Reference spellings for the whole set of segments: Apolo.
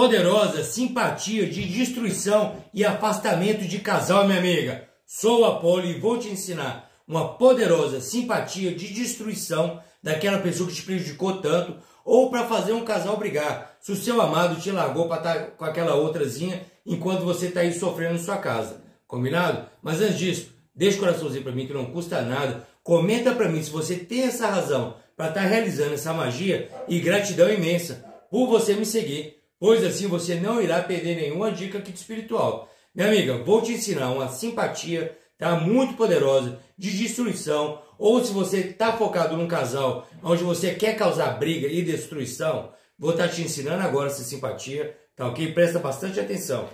poderosa simpatia de destruição e afastamento de casal, minha amiga. Sou o Apolo e vou te ensinar uma poderosa simpatia de destruição daquela pessoa que te prejudicou tanto, ou para fazer um casal brigar, se o seu amado te largou para estar com aquela outrazinha enquanto você está aí sofrendo em sua casa. Combinado? Mas antes disso, deixa o coraçãozinho para mim que não custa nada. Comenta para mim se você tem essa razão para estar realizando essa magia, e gratidão imensa por você me seguir, pois assim você não irá perder nenhuma dica aqui de espiritual. Minha amiga, vou te ensinar uma simpatia, tá, muito poderosa de destruição, ou se você está focado num casal onde você quer causar briga e destruição, vou estar te ensinando agora essa simpatia, tá ok? Presta bastante atenção.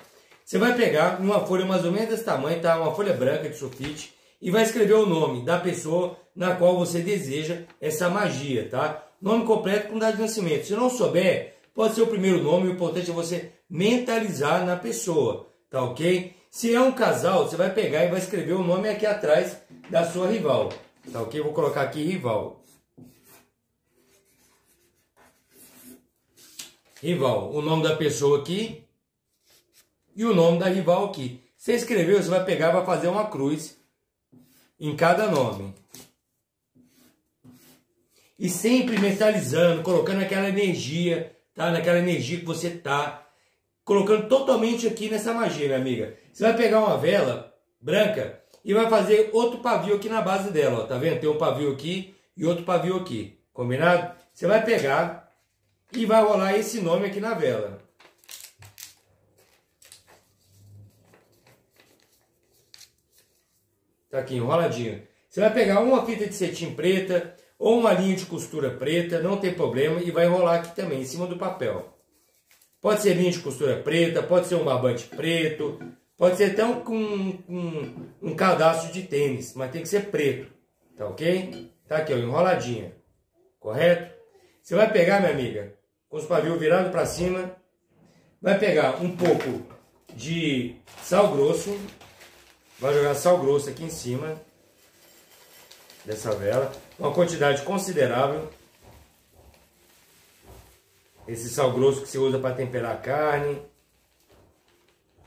Você vai pegar uma folha mais ou menos desse tamanho, tá? Uma folha branca de sulfite, e vai escrever o nome da pessoa na qual você deseja essa magia, tá? Nome completo com data de nascimento. Se não souber, pode ser o primeiro nome, o importante é você mentalizar na pessoa, tá ok? Se é um casal, você vai pegar e vai escrever o nome aqui atrás da sua rival, tá ok? Vou colocar aqui rival. Rival, o nome da pessoa aqui e o nome da rival aqui. Você escreveu, você vai pegar e vai fazer uma cruz em cada nome. E sempre mentalizando, colocando aquela energia, tá? Naquela energia que você tá colocando totalmente aqui nessa magia, minha amiga. Você vai pegar uma vela branca e vai fazer outro pavio aqui na base dela, ó. Tá vendo? Tem um pavio aqui e outro pavio aqui. Combinado? Você vai pegar e vai rolar esse nome aqui na vela. Tá aqui enroladinho. Você vai pegar uma fita de cetim preta ou uma linha de costura preta, não tem problema, e vai enrolar aqui também, em cima do papel. Pode ser linha de costura preta, pode ser um barbante preto, pode ser até um cadarço de tênis, mas tem que ser preto, tá ok? Tá aqui, ó, enroladinha, correto? Você vai pegar, minha amiga, com os pavios virados para cima, vai pegar um pouco de sal grosso, vai jogar sal grosso aqui em cima dessa vela, uma quantidade considerável. Esse sal grosso que se usa para temperar a carne,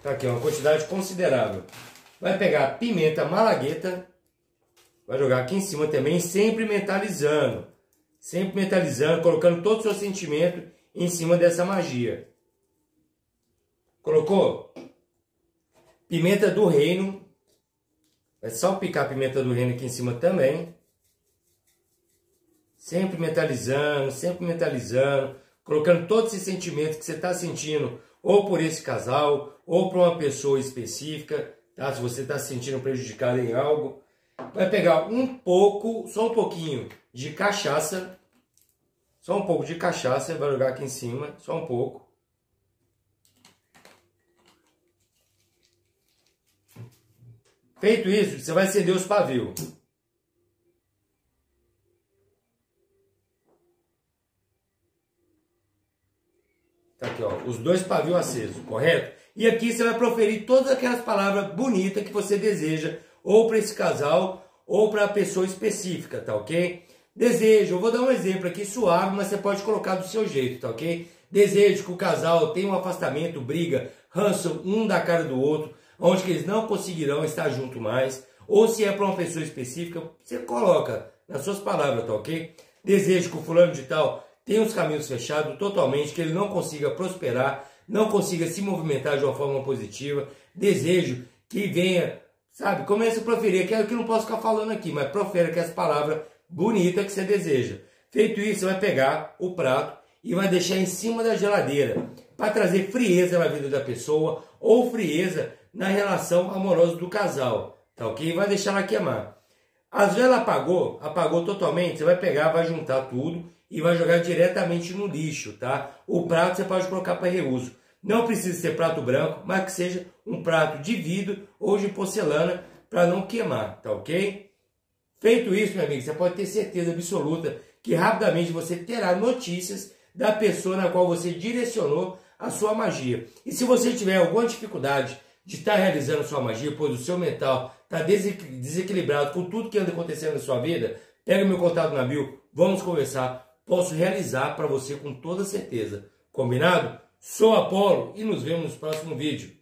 tá aqui, uma quantidade considerável. Vai pegar a pimenta malagueta, vai jogar aqui em cima também, sempre mentalizando, colocando todo o seu sentimento em cima dessa magia. Colocou? Pimenta do reino, vai salpicar a pimenta do reino aqui em cima também. Sempre mentalizando, colocando todo esse sentimento que você está sentindo, ou por esse casal, ou por uma pessoa específica, tá? Se você está se sentindo prejudicado em algo. Vai pegar um pouco, só um pouquinho de cachaça, só um pouco de cachaça, vai jogar aqui em cima, só um pouco. Feito isso, você vai acender os pavios. Tá aqui, ó, os dois pavios acesos, correto? E aqui você vai proferir todas aquelas palavras bonitas que você deseja, ou para esse casal, ou para a pessoa específica, tá ok? Desejo, eu vou dar um exemplo aqui suave, mas você pode colocar do seu jeito, tá ok? Desejo que o casal tenha um afastamento, briga, ranço um da cara do outro, onde que eles não conseguirão estar junto mais, ou se é para uma pessoa específica, você coloca nas suas palavras, tá ok? Desejo que o fulano de tal tenha os caminhos fechados totalmente, que ele não consiga prosperar, não consiga se movimentar de uma forma positiva. Desejo que venha, sabe, comece a proferir, que é o que eu não posso ficar falando aqui, mas profere aquelas palavras bonitas que você deseja. Feito isso, você vai pegar o prato e vai deixar em cima da geladeira, para trazer frieza na vida da pessoa, ou frieza na relação amorosa do casal, tá ok? Vai deixar ela queimar. As velas apagou, apagou totalmente, você vai pegar, vai juntar tudo e vai jogar diretamente no lixo, tá? O prato você pode colocar para reuso. Não precisa ser prato branco, mas que seja um prato de vidro ou de porcelana para não queimar, tá ok? Feito isso, meu amigo, você pode ter certeza absoluta que rapidamente você terá notícias da pessoa na qual você direcionou a sua magia. E se você tiver alguma dificuldade de estar realizando sua magia, pois o seu mental está desequilibrado com tudo que anda acontecendo na sua vida, pega meu contato na bio, vamos conversar, posso realizar para você com toda certeza. Combinado? Sou Apolo e nos vemos no próximo vídeo.